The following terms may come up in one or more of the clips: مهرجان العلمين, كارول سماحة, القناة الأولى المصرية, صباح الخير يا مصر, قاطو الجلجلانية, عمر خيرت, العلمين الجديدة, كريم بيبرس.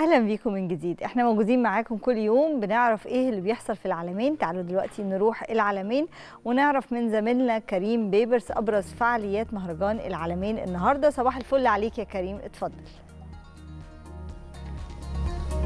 اهلا بيكم من جديد. احنا موجودين معاكم كل يوم بنعرف ايه اللي بيحصل في العلمين. تعالوا دلوقتي نروح العلمين ونعرف من زميلنا كريم بيبرس ابرز فعاليات مهرجان العلمين النهارده. صباح الفل عليك يا كريم، اتفضل.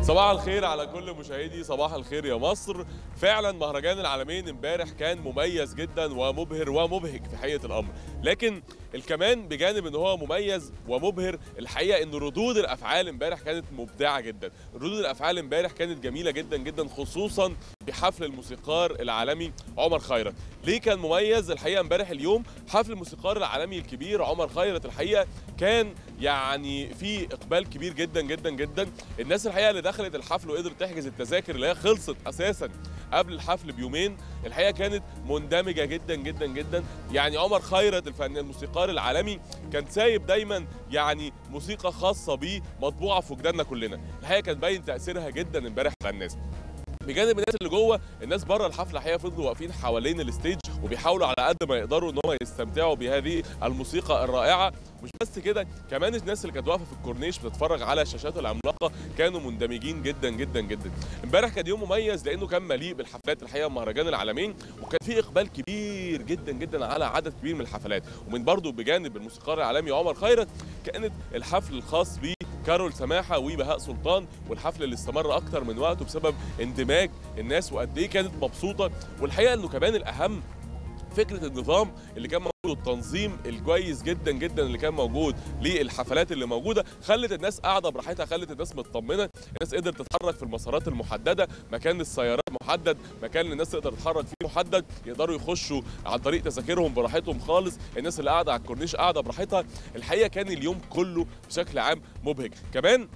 صباح الخير على كل مشاهدي صباح الخير يا مصر. فعلا مهرجان العلمين امبارح كان مميز جدا ومبهر ومبهج في حقيقة الامر، لكن الكمان بجانب ان هو مميز ومبهر، الحقيقه ان ردود الافعال امبارح كانت مبدعه جدا. ردود الافعال امبارح كانت جميله جدا جدا، خصوصا بحفل الموسيقار العالمي عمر خيرت. ليه كان مميز؟ الحقيقه امبارح اليوم حفل الموسيقار العالمي الكبير عمر خيرت الحقيقه كان يعني في اقبال كبير جدا جدا جدا. الناس الحقيقه اللي دخلت الحفل وقدرت تحجز التذاكر اللي هي خلصت اساسا قبل الحفل بيومين، الحقيقه كانت مندمجه جدا جدا جدا. يعني عمر خيرت الفنان الموسيقار العالمي كان سايب دايما يعني موسيقى خاصه بيه مطبوعه في وجداننا كلنا، الحقيقه كان باين تاثيرها جدا امبارح على الناس. بجانب الناس اللي جوه، الناس بره الحفله الحقيقه فضلوا واقفين حوالين الستيج وبيحاولوا على قد ما يقدروا ان هم يستمتعوا بهذه الموسيقى الرائعه. مش بس كده، كمان الناس اللي كانت واقفه في الكورنيش بتتفرج على الشاشات العملاقه كانوا مندمجين جدا جدا جدا. امبارح كان يوم مميز لانه كان مليء بالحفلات الحقيقه مهرجان العلمين، وكان في اقبال كبير جدا جدا على عدد كبير من الحفلات. ومن برضه بجانب الموسيقار العالمي عمر خيرت كانت الحفل الخاص بيه كارول سماحة وبهاء سلطان، والحفل اللي استمر أكتر من وقته بسبب اندماج الناس وقد إيه كانت مبسوطة. والحقيقة إنه كمان الأهم فكرة النظام اللي كان موجود، التنظيم الكويس جدا جدا اللي كان موجود للحفلات اللي موجودة، خلت الناس قاعدة براحتها، خلت الناس مطمنة، الناس قدرت تتحرك في المسارات المحددة، مكان السيارات محدد، مكان الناس تقدر تتحرك فيه محدد، يقدروا يخشوا عن طريق تذاكرهم براحتهم خالص، الناس اللي قاعدة على الكورنيش قاعدة براحتها. الحقيقة كان اليوم كله بشكل عام مبهج. كمان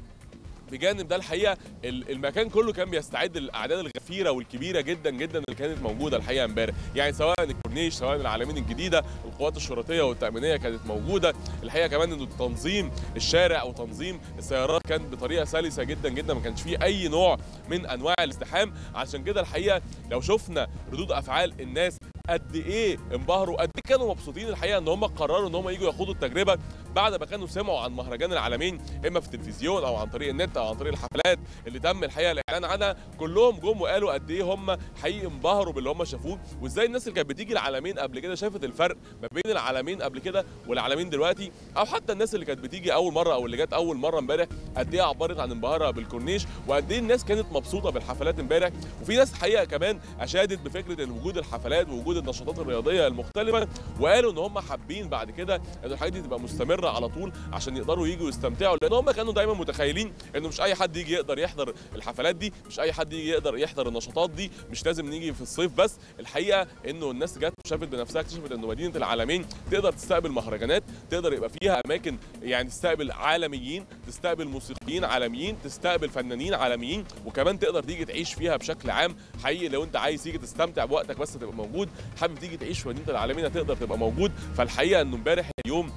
بجانب ده الحقيقه المكان كله كان بيستعد للاعداد الغفيره والكبيره جدا جدا اللي كانت موجوده الحقيقه امبارح، يعني سواء الكورنيش سواء العلمين الجديده، القوات الشرطيه والتامينيه كانت موجوده. الحقيقه كمان انه تنظيم الشارع وتنظيم السيارات كان بطريقه سلسه جدا جدا، ما كانش فيه اي نوع من انواع الازدحام. عشان كده الحقيقه لو شفنا ردود افعال الناس قد ايه انبهروا، قد ايه كانوا مبسوطين الحقيقه ان هم قرروا ان هم يجوا يخوضوا التجربه بعد ما كانوا سمعوا عن مهرجان العلمين، اما في التلفزيون او عن طريق النت او عن طريق الحفلات اللي تم الحقيقه الاعلان عنها. كلهم جم وقالوا قد ايه هم حقيقي انبهروا باللي هم شافوه، وازاي الناس اللي كانت بتيجي العلمين قبل كده شافت الفرق ما بين العلمين قبل كده والعلمين دلوقتي، او حتى الناس اللي كانت بتيجي اول مره او اللي جت اول مره امبارح قد ايه عبرت عن انبهارها بالكورنيش، وقد ايه الناس كانت مبسوطه بالحفلات امبارح. وفي ناس الحقيقه كمان اشادت بفكره ان وجود الحفلات ووجود النشاطات الرياضيه المختلفه، وقالوا ان هم حابين بعد كده ان الحاجات دي تبقى مستمره على طول عشان يقدروا يجوا يستمتعوا، لان هم كانوا دايما متخيلين انه مش اي حد يجي يقدر يحضر الحفلات دي، مش اي حد يجي يقدر يحضر النشاطات دي، مش لازم نيجي في الصيف بس. الحقيقه انه الناس جت وشافت بنفسها، اكتشفت انه مدينه العلمين تقدر تستقبل مهرجانات، تقدر يبقى فيها اماكن يعني تستقبل عالميين، تستقبل موسيقيين عالميين، تستقبل فنانين عالميين، وكمان تقدر تيجي تعيش فيها بشكل عام. حقيقي لو انت عايز تيجي تستمتع بوقتك بس تبقى موجود، حابب تيجي تعيش في مدينه العلمين هتقدر تبقى موجود. فالحقيقه انه امبارح اليوم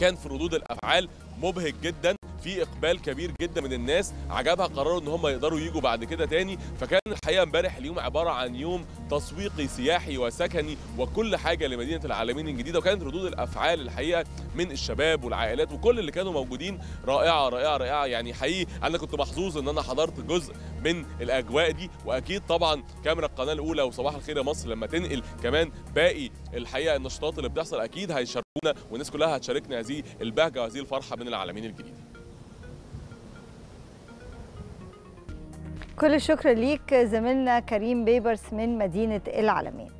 كان في ردود الافعال مبهج جدا، في اقبال كبير جدا من الناس، عجبها قرروا ان هم يقدروا يجوا بعد كده تاني. فكان الحقيقه امبارح اليوم عباره عن يوم تسويقي سياحي وسكني وكل حاجه لمدينه العلمين الجديده، وكانت ردود الافعال الحقيقه من الشباب والعائلات وكل اللي كانوا موجودين رائعه رائعه رائعه. يعني حقيقي انا كنت محظوظ ان انا حضرت جزء من الاجواء دي، واكيد طبعا كاميرا القناه الاولى وصباح الخير يا مصر لما تنقل كمان باقي الحقيقه النشاطات اللي بتحصل اكيد هيشاركونا، والناس كلها هتشاركنا هذه البهجه وهذه الفرحه من العلمين الجديده. كل الشكر ليك زميلنا كريم بيبرس من مدينه العلمين.